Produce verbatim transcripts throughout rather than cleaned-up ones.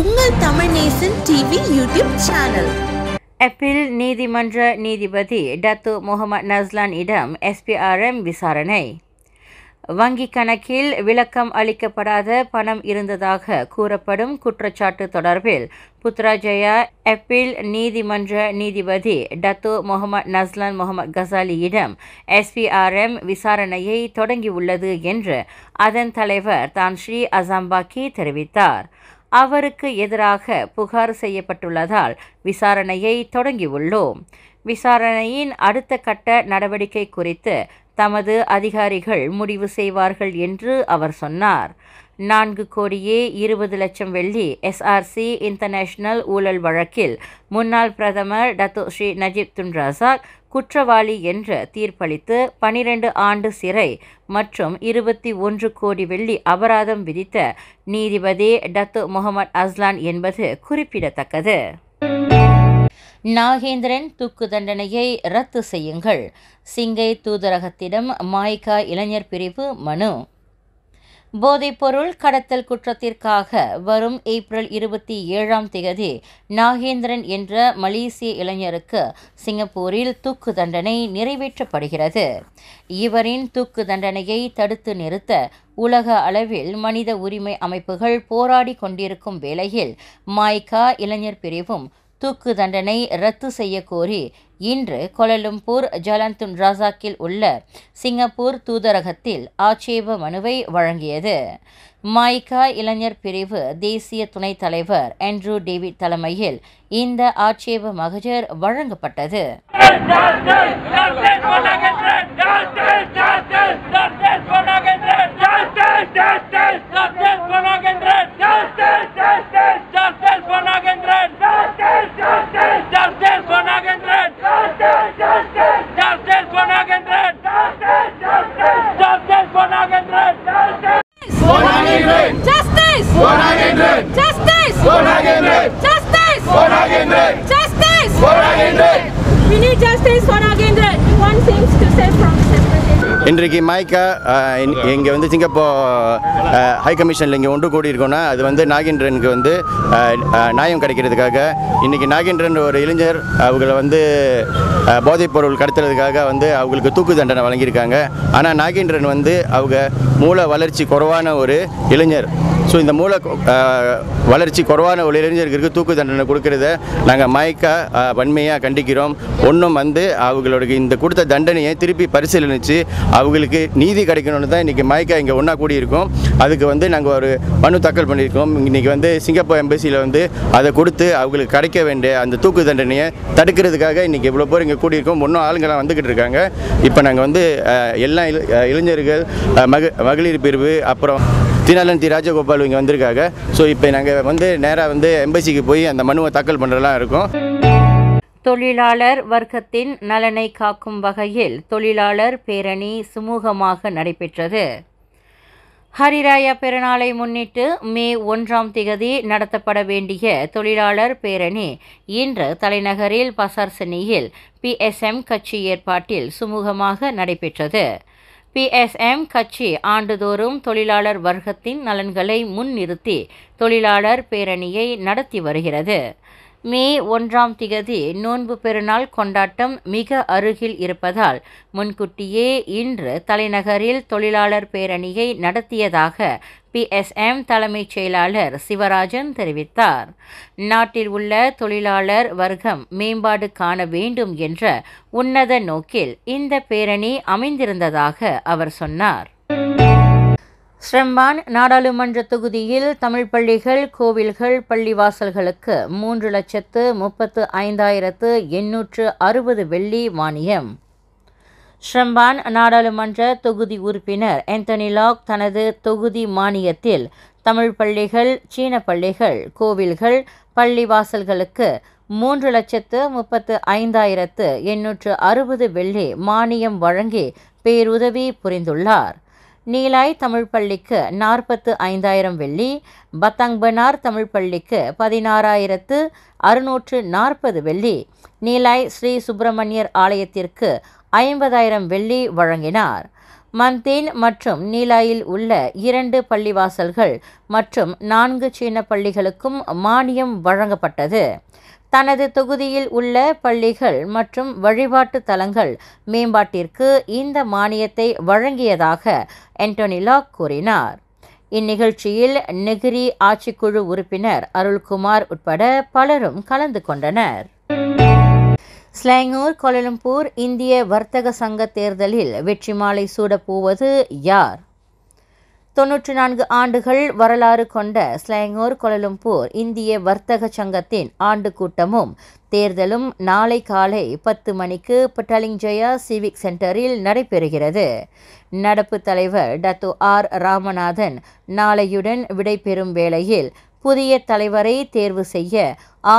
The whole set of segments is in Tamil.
உங்கள் Tamil Nesan TV YouTube channel. Appeal நீதிமன்ற நீதிபதி டத்து முகமது நஸ்லான் இடம் எஸ் பி ஆர் எம் விசாரணை. வங்கி கணக்கில் விளக்கம் அளிக்கப்படாத பணம் இருந்ததாக கூறப்படும் குற்றச்சாட்டு தொடர்பில் புத்ராஜயா அப்பீல் நீதிமன்ற நீதிபதி டத்து முகமது நஸ்லான் முகமது கசாலியிடம் எஸ் பி ஆர் எம் விசாரணையை தொடங்கியுள்ளது என்று அதன் தலைவர் தான் ஸ்ரீ அசாம் பாக்கி தெரிவித்தார். அவருக்கு எதிராக புகார் செய்யப்பட்டுள்ளதால் விசாரணையை தொடங்கியுள்ளோம். விசாரணையின் அடுத்த கட்ட நடவடிக்கை குறித்து தமது அதிகாரிகள் முடிவு செய்வார்கள் என்று அவர் சொன்னார். நான்கு கோடியே இருபது லட்சம் வெள்ளி எஸ் ஆர் சி இன்டர்நேஷனல் ஊழல் வழக்கில் முன்னாள் பிரதமர் டத்து ஸ்ரீ நஜீப் துன்ராசாக் குற்றவாளி என்று தீர்ப்பளித்து பனிரெண்டு ஆண்டு சிறை மற்றும் இருபத்தி ஒன்று கோடி வெள்ளி அபராதம் விதித்த நீதிபதி டத்து முகமது அஸ்லான் என்பது குறிப்பிடத்தக்கது. நாகேந்திரன் தூக்கு தண்டனையை ரத்து செய்யுங்கள். சிங்கை தூதரகத்திடம் மாய்கா இளைஞர் பிரிவு மனு. போதைப்பொருள் கடத்தல் குற்றத்திற்காக வரும் ஏப்ரல் இருபத்தி ஏழாம் தேதி நாகேந்திரன் என்ற மலேசிய இளைஞருக்கு சிங்கப்பூரில் தூக்கு தண்டனை நிறைவேற்றப்படுகிறது. இவரின் தூக்கு தண்டனையை தடுத்து நிறுத்த உலக அளவில் மனித உரிமை அமைப்புகள் போராடி கொண்டிருக்கும் வேளையில் மாய்கா இளைஞர் பிரிவும் தூக்கு தண்டனை ரத்து செய்ய கோரி இன்று கோலாலம்பூர் ஜலான் துன்ராசாக்கில் உள்ள சிங்கப்பூர் தூதரகத்தில் ஆட்சேப மனுவை வழங்கியது. மாய்கா இளைஞர் பிரிவு தேசிய துணைத் தலைவர் ஆண்ட்ரூ டேவிட் தலைமையில் இந்த ஆட்சேப மகஜர் வழங்கப்பட்டது. இன்றைக்கு மாய்கா இங்கே வந்து சிங்கப்பூர் ஹை கமிஷனில் இங்கே ஒன்று கூடி இருக்கோன்னா அது வந்து நாகேந்திரனுக்கு வந்து நியாயம் கிடைக்கிறதுக்காக இன்றைக்கி நாகேந்திரன் ஒரு இளைஞர் அவங்கள வந்து போதைப்பொருள் கடத்துறதுக்காக வந்து அவங்களுக்கு தூக்கு தண்டனை வழங்கியிருக்காங்க. ஆனால் நாகேந்திரன் வந்து அவங்க மூல வளர்ச்சி குறைவான ஒரு இளைஞர். ஸோ இந்த மூல வளர்ச்சி குறைவான ஒரு இளைஞர்களுக்கு தூக்கு தண்டனை கொடுக்கறத நாங்கள் மயக்கா வன்மையாக கண்டிக்கிறோம். ஒன்றும் வந்து அவங்களுக்கு இந்த கொடுத்த தண்டனையை திருப்பி பரிசீலனித்து அவங்களுக்கு நீதி கிடைக்கணும்னு தான் இன்றைக்கி மயக்கா இங்கே ஒன்றா கூடியிருக்கோம். அதுக்கு வந்து நாங்கள் ஒரு மனு தாக்கல் பண்ணியிருக்கோம். இன்றைக்கி வந்து சிங்கப்பூர் எம்பசியில் வந்து அதை கொடுத்து அவங்களுக்கு கிடைக்க வேண்டிய அந்த தூக்கு தண்டனையை தடுக்கிறதுக்காக இன்றைக்கி இவ்வளோ பேர் இங்கே கூடியிருக்கோம். ஒன்றும் ஆளுங்களாம் வந்துக்கிட்டு இருக்காங்க. இப்போ நாங்கள் வந்து எல்லா இளைஞர்கள் மக மகளிர் பிரிவு அப்புறம் தினாலன் தி ராஜகோபால் இங்கே வந்திருக்காங்க. ஸோ இப்போ நாங்கள் வந்து நேராக வந்து எம்பசிக்கு போய் அந்த மனுவை தாக்கல் பண்ணுறலாம் இருக்கும். தொழிலாளர் வர்க்கத்தின் நலனை காக்கும் வகையில் தொழிலாளர் பேரணி சுமூகமாக நடைபெற்றது. ஹரிராயா பெருநாளை முன்னிட்டு மே ஒன்றாம் திகதி நடத்தப்பட வேண்டிய தொழிலாளர் பேரணி இன்று தலைநகரில் பசார்சனியில் பி எஸ் எம் கட்சி ஏற்பாட்டில் சுமூகமாக நடைபெற்றது. பி எஸ் எம் கட்சி ஆண்டுதோறும் தொழிலாளர் வர்க்கத்தின் நலன்களை முன்னிறுத்தி தொழிலாளர் பேரணியை நடத்தி வருகிறது. மே ஒன்றாம் திகதி நோன்பு பெருநாள் கொண்டாட்டம் மிக அருகில் இருப்பதால் முன்கூட்டியே இன்று தலைநகரில் தொழிலாளர் பேரணியை நடத்தியதாக பி எஸ் எம் தலைமைச் செயலாளர் சிவராஜன் தெரிவித்தார். நாட்டில் உள்ள தொழிலாளர் வர்க்கம் மேம்பாடு காண வேண்டும் என்ற உன்னத நோக்கில் இந்த பேரணி அமைந்திருந்ததாக அவர் சொன்னார். ஷ்ரம்பான் நாடாளுமன்ற தொகுதியில் தமிழ் பள்ளிகள், கோவில்கள், பள்ளிவாசல்களுக்கு மூன்று லட்சத்து முப்பத்து ஐந்தாயிரத்து எண்ணூற்று அறுபது வெள்ளி மானியம். ஷ்ரம்பான் நாடாளுமன்ற தொகுதி உறுப்பினர் ஆந்தனி லாக் தனது தொகுதி மானியத்தில் தமிழ் பள்ளிகள், சீன பள்ளிகள், கோவில்கள், பள்ளிவாசல்களுக்கு மூன்று லட்சத்து முப்பத்து ஐந்தாயிரத்து எண்ணூற்று அறுபது வெள்ளி மானியம் வழங்கி பேருதவி புரிந்துள்ளார். நீலாய் தமிழ் பள்ளிக்கு நாற்பத்து ஐந்தாயிரம் வெள்ளி, பத்தங்பனார் தமிழ் பள்ளிக்கு பதினாறாயிரத்து அறுநூற்று நாற்பது வெள்ளி, நீலாய் ஸ்ரீ சுப்பிரமணியர் ஆலயத்திற்கு ஐம்பதாயிரம் வெள்ளி வழங்கினார். மந்தேன் மற்றும் நீலாயில் உள்ள இரண்டு பள்ளிவாசல்கள் மற்றும் நான்கு சீன பள்ளிகளுக்கும் மானியம் வழங்கப்பட்டது. தனது தொகுதியில் உள்ள பள்ளிகள் மற்றும் வழிபாட்டு தலங்கள் மேம்பாட்டிற்கு இந்த மானியத்தை வழங்கியதாக ஆண்டனி லாக் கூறினார். இந்நிகழ்ச்சியில் நெகிரி ஆட்சிக்குழு உறுப்பினர் அருள்குமார் உட்பட பலரும் கலந்து கொண்டனர். ஸ்லாங்கூர் கோலாலம்பூர் இந்திய வர்த்தக சங்க தேர்தலில் வெற்றி மாலை சூடப்போவது யார்? தொன்னூற்றி நான்கு ஆண்டுகள் வரலாறு கொண்ட ஸ்லாங்கூர் கோலாலம்பூர் இந்திய வர்த்தக சங்கத்தின் ஆண்டு கூட்டமும் தேர்தலும் நாளை காலை பத்து மணிக்கு பெட்டாலிங் ஜயா சிவிக் சென்டரில் நடைபெறுகிறது. நடப்பு தலைவர் டத்து ஆர் ராமநாதன் நாளையுடன் விடைபெறும் வேளையில் புதிய தலைவரை தேர்வு செய்ய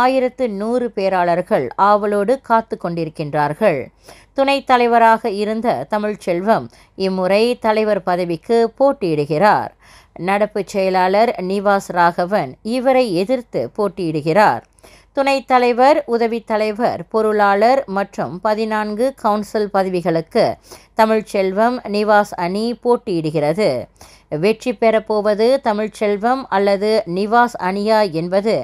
ஆயிரத்து நூறு பேராளர்கள் ஆவலோடு காத்து கொண்டிருக்கின்றார்கள். துணைத் தலைவராக இருந்த தமிழ்ச்செல்வம் இம்முறை தலைவர் பதவிக்கு போட்டியிடுகிறார். நடப்பு செயலாளர் நிவாஸ் ராகவன் இவரை எதிர்த்து போட்டியிடுகிறார். துணைத் தலைவர், உதவித் தலைவர், பொருளாளர் மற்றும் பதினான்கு கவுன்சில் பதவிகளுக்கு தமிழ்ச்செல்வம் நிவாஸ் அணி போட்டியிடுகிறது. வெற்றி பெறப்போவது தமிழ்ச்செல்வம் அல்லது நிவாஸ் அணியா என்பது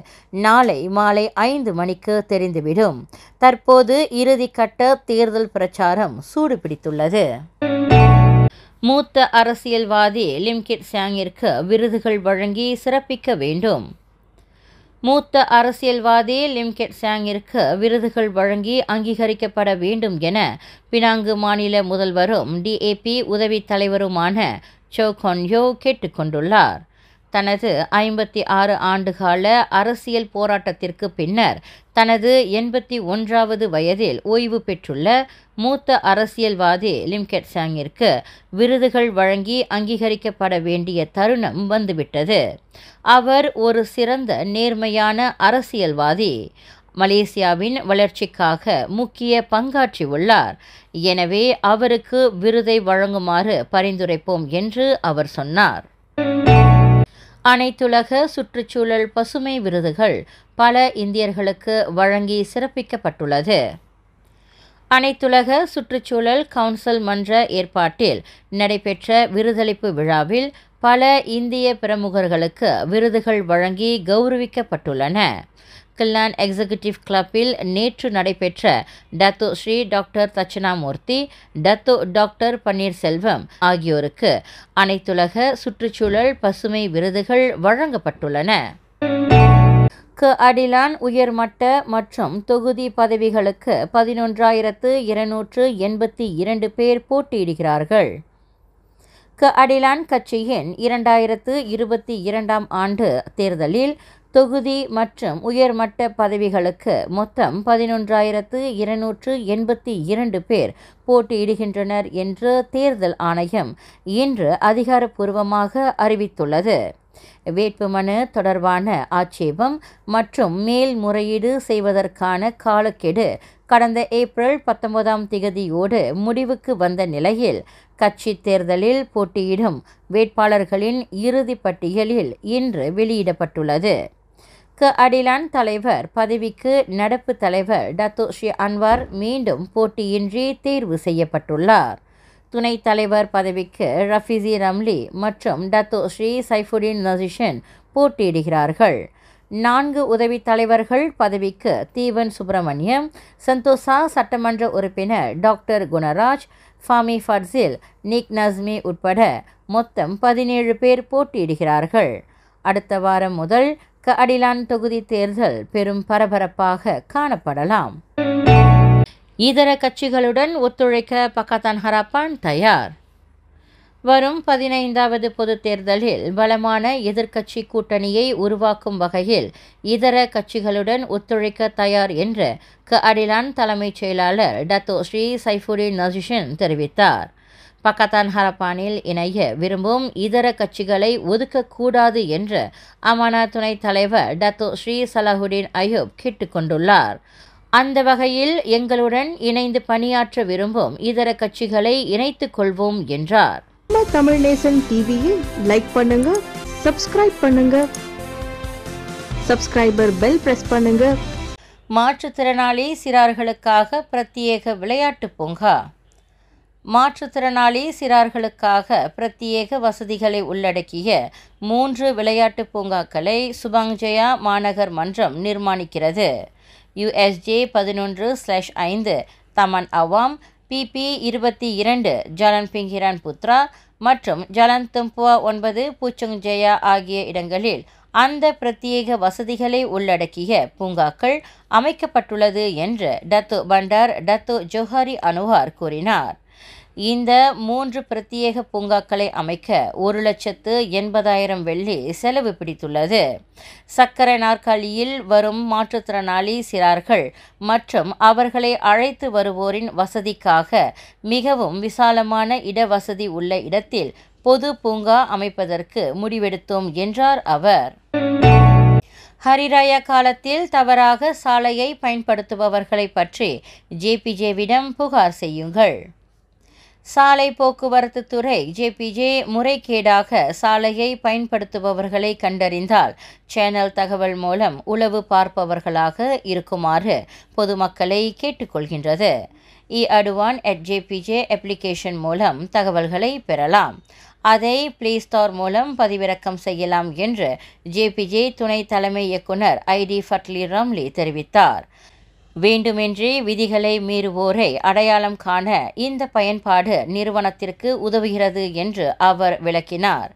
நாளை மாலை ஐந்து மணிக்கு தெரிந்துவிடும். தற்போது இறுதிக்கட்ட தேர்தல் பிரச்சாரம் சூடுபிடித்துள்ளது. மூத்த அரசியல்வாதி லிம்கிட் சாங்கிற்கு விருதுகள் வழங்கி சிறப்பிக்க வேண்டும். மூத்த அரசியல்வாதி லிம்கெட் சாங்கிற்கு விருதுகள் வழங்கி அங்கீகரிக்கப்பட வேண்டும் என பினாங்கு மாநில முதல்வரும் டிஏபி உதவித் தலைவருமான சோ கொன்யோ கேட்டுக்கொண்டுள்ளார். தனது ஐம்பத்தி ஆறு ஆண்டுகால அரசியல் போராட்டத்திற்கு பின்னர் தனது எண்பத்தி ஒன்றாவது வயதில் ஓய்வு பெற்றுள்ள மூத்த அரசியல்வாதி லிம்கெட் சாங்கிற்கு விருதுகள் வழங்கி அங்கீகரிக்கப்பட வேண்டிய தருணம் வந்துவிட்டது. அவர் ஒரு சிறந்த நேர்மையான அரசியல்வாதி, மலேசியாவின் வளர்ச்சிக்காக முக்கிய பங்காற்றியுள்ளார். எனவே அவருக்கு விருதை வழங்குமாறு பரிந்துரைப்போம் என்று அவர் சொன்னார். அனைத்துலக சுற்றுச்சூழல் பசுமை விருதுகள் பல இந்தியர்களுக்கு வழங்கி சிறப்பிக்கப்பட்டுள்ளது. அனைத்துலக சுற்றுச்சூழல் கவுன்சில் மன்ற ஏற்பாட்டில் நடைபெற்ற விருதளிப்பு விழாவில் பல இந்திய பிரமுகர்களுக்கு விருதுகள் வழங்கி கௌரவிக்கப்பட்டுள்ளன. கில்லான் எக்ஸிகியூட்டிவ் கிளப்பில் நேற்று நடைபெற்ற Datuk Sri doctor Dakshinamurthy, Datuk doctor Panneerselvam ஆகியோருக்கு அனைத்துலக சுற்றுச்சூழல் பசுமை விருதுகள் வழங்கப்பட்டுள்ளன. க்கு அடிலான் உயர்மட்ட மற்றும் தொகுதி பதவிகளுக்கு பதினொன்றாயிரத்து இருநூற்று எண்பத்தி இரண்டு பேர் போட்டியிடுகிறார்கள். க்கு அடிலான் கட்சியின் இரண்டாயிரத்து இருபத்தி இரண்டாம் ஆண்டு தேர்தலில் தொகுதி மற்றும் உயர்மட்ட பதவிகளுக்கு மொத்தம் பதினொன்றாயிரத்து இருநூற்று எண்பத்தி இரண்டு பேர் போட்டியிடுகின்றனர் என்று தேர்தல் ஆணையம் இன்று அதிகாரப்பூர்வமாக அறிவித்துள்ளது. வேட்புமனு தொடர்பான ஆட்சேபம் மற்றும் மேல்முறையீடு செய்வதற்கான காலக்கெடு கடந்த ஏப்ரல் பத்தொன்பதாம் திகதியோடு முடிவுக்கு வந்த நிலையில் கட்சி தேர்தலில் போட்டியிடும் வேட்பாளர்களின் இறுதி பட்டியலில் இன்று வெளியிடப்பட்டுள்ளது. க அடிலான் தலைவர் பதவிக்கு நடப்பு தலைவர் டத்து ஸ்ரீ அன்வார் மீண்டும் போட்டியின்றி தேர்வு செய்யப்பட்டுள்ளார். துணைத் தலைவர் பதவிக்கு ரஃபிசி ரம்லி மற்றும் டத்து ஸ்ரீ சைஃபுடின் நசிஷன் போட்டியிடுகிறார்கள். நான்கு உதவித் தலைவர்கள் பதவிக்கு தீவன் சுப்பிரமணியம், சந்தோஷா சட்டமன்ற உறுப்பினர் doctor Gunaraj, Fahmi Fadzil, Nik Nazmi உட்பட மொத்தம் பதினேழு பேர் போட்டியிடுகிறார்கள். அடுத்த வாரம் முதல் க அடிலான் தொகுதி தேர்தல் பெரும் பரபரப்பாக காணப்படலாம். இதர கட்சிகளுடன் ஒத்துழைக்க பக்கத்தான் ஹராப்பான் தயார். வரும் பதினைந்தாவது பொது தேர்தலில் பலமான எதிர்க்கட்சி கூட்டணியை உருவாக்கும் வகையில் இதர கட்சிகளுடன் ஒத்துழைக்க தயார் என்று க அடிலான் தலைமைச் செயலாளர் டத்து ஸ்ரீ சைஃபுடின் நசிஷன் தெரிவித்தார். பக்கத்தான் ஹரப்பானில் இணைய விரும்பும் இதர கட்சிகளை ஒதுக்கக்கூடாது என்று அமானா துணைத் தலைவர் டத்து ஸ்ரீ சலாஹுடின் அயூப் கேட்டுக்கொண்டுள்ளார். அந்த வகையில் எங்களுடன் இணைந்து பணியாற்ற விரும்பும் இதர கட்சிகளை இணைத்துக் கொள்வோம் என்றார். தமிழ் நேசன் டிவியை லைக் பண்ணுங்க, சப்ஸ்கிரைப் பண்ணுங்க, சப்ஸ்கிரைபர் பெல் பிரஸ் பண்ணுங்க. மாற்றுத்திறனாளி சிறார்களுக்காக பிரத்யேக விளையாட்டு பூங்கா. மாற்றுத்திறனாளி சிறார்களுக்காக பிரத்யேக வசதிகளை உள்ளடக்கிய மூன்று விளையாட்டு பூங்காக்களை சுபாங்ஜயா மாநகர் மன்றம் நிர்மாணிக்கிறது. யுஎஸ்ஜே பதினொன்று ஸ்லாஷ் ஐந்து தமன் அவாம், பிபி இருபத்தி இரண்டு ஜலன் பிங்கிரான் புத்ரா மற்றும் ஜலன் தும்புவா ஒன்பது பூச்சங் ஜயா ஆகிய இடங்களில் அந்த பிரத்யேக வசதிகளை உள்ளடக்கிய பூங்காக்கள் அமைக்கப்பட்டுள்ளது என்று Datuk Bandar Datuk Johari Anuar கூறினார். இந்த மூன்று பிரத்யேக பூங்காக்களை அமைக்க ஒரு லட்சத்து எண்பதாயிரம் வெள்ளி செலவு பிடித்துள்ளது. சக்கரை நாற்காலியில் வரும் மாற்றுத்திறனாளி சிறார்கள் மற்றும் அவர்களை அழைத்து வருவோரின் வசதிக்காக மிகவும் விசாலமான இடவசதி உள்ள இடத்தில் பொது பூங்கா அமைப்பதற்கு முடிவெடுத்தோம் என்றார் அவர். ஹரிராயா காலத்தில் தவறாக சாலையை பயன்படுத்துபவர்களை பற்றி ஜேபிஜேவிடம் புகார் செய்யுங்கள். சாலை போக்குவரத்து துறை ஜேபிஜே முறைகேடாக சாலையை பயன்படுத்துபவர்களை கண்டறிந்தால் சேனல் தகவல் மூலம் உளவு பார்ப்பவர்களாக இருக்குமாறு பொதுமக்களை கேட்டுக்கொள்கின்றது. இ அடுவான் அட் ஜேபிஜே அப்ளிகேஷன் மூலம் தகவல்களை பெறலாம். அதை பிளே ஸ்டோர் மூலம் பதிவிறக்கம் செய்யலாம் என்று ஜேபிஜே துணை தலைமை இயக்குனர் ஐடி ஃபட்லி ராம்லி தெரிவித்தார். வேண்டுமென்றே விதிகளை மீறுவோரை அடையாளம் காண இந்த பயன்பாடு நிறுவனத்திற்கு உதவுகிறது என்று அவர் விளக்கினார்.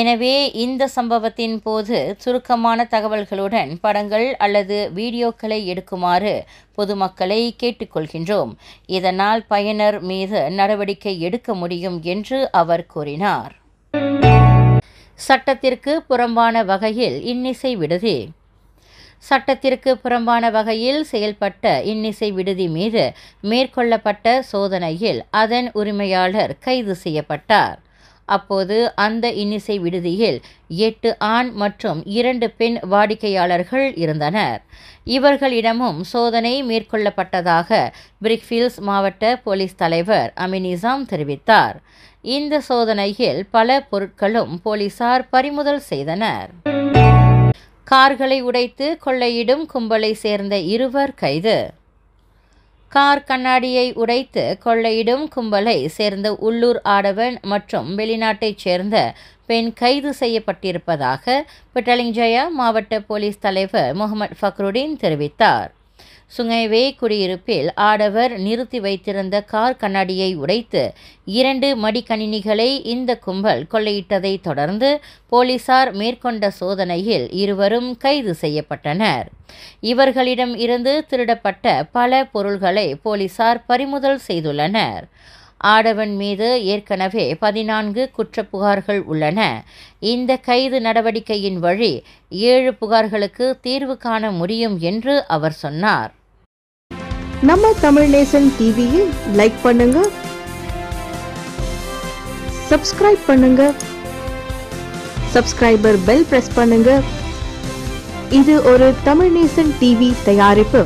எனவே இந்த சம்பவத்தின் போது சுருக்கமான தகவல்களுடன் படங்கள் அல்லது வீடியோக்களை எடுக்குமாறு பொதுமக்களை கேட்டுக்கொள்கின்றோம். இதனால் பயனர் மீது நடவடிக்கை எடுக்க முடியும் என்று அவர் கூறினார். சட்டத்திற்கு புறம்பான வகையில் இன்னிசை விடுதி. சட்டத்திற்கு புறம்பான வகையில் செயல்பட்ட இன்னிசை விடுதி மீது மேற்கொள்ளப்பட்ட சோதனையில் அதன் உரிமையாளர் கைது செய்யப்பட்டார். அப்போது அந்த இன்னிசை விடுதியில் எட்டு ஆண் மற்றும் இரண்டு பெண் வாடிக்கையாளர்கள் இருந்தனர். இவர்களிடமும் சோதனை மேற்கொள்ளப்பட்டதாக பிரிக்ஃபீல்ஸ் மாவட்ட போலீஸ் தலைவர் அமினிசாம் தெரிவித்தார். இந்த சோதனையில் பல பொருட்களும் போலீசார் பறிமுதல் செய்தனர். கார்களை உடைத்து கொள்ளையிடும் கும்பலை சேர்ந்த இருவர் கைது. கார் கண்ணாடியை உடைத்து கொள்ளையிடும் கும்பலை சேர்ந்த உள்ளூர் ஆடவன் மற்றும் வெளிநாட்டைச் சேர்ந்த பெண் கைது செய்யப்பட்டிருப்பதாக பெட்டலிங் ஜயா மாவட்ட போலீஸ் தலைவர் முகமது ஃபக்ருடின் தெரிவித்தார். சுங்கைவே குடியிருப்பில் ஆடவர் நிறுத்தி வைத்திருந்த கார் கண்ணாடியை உடைத்து இரண்டு மடிக்கணினிகளை இந்த கும்பல் கொள்ளையிட்டதை தொடர்ந்து போலீசார் மேற்கொண்ட சோதனையில் இருவரும் கைது செய்யப்பட்டனர். இவர்களிடம் இருந்து திருடப்பட்ட பல பொருட்களை போலீசார் பறிமுதல் செய்துள்ளனர். ஆடவன் மீது ஏற்கனவே பதினான்கு குற்ற புகார்கள் உள்ளன. இந்த கைது நடவடிக்கையின் வழி ஏழு புகார்களுக்கு தீர்வு காண முடியும் என்று அவர் சொன்னார். நம்ம தமிழ் நேசன் டிவியை லைக் பண்ணுங்க, சப்ஸ்கிரைப் பண்ணுங்க, சப்ஸ்கிரைபர் பெல் பிரஸ் பண்ணுங்க. இது ஒரு தமிழ் நேசன் டிவி தயாரிப்பு.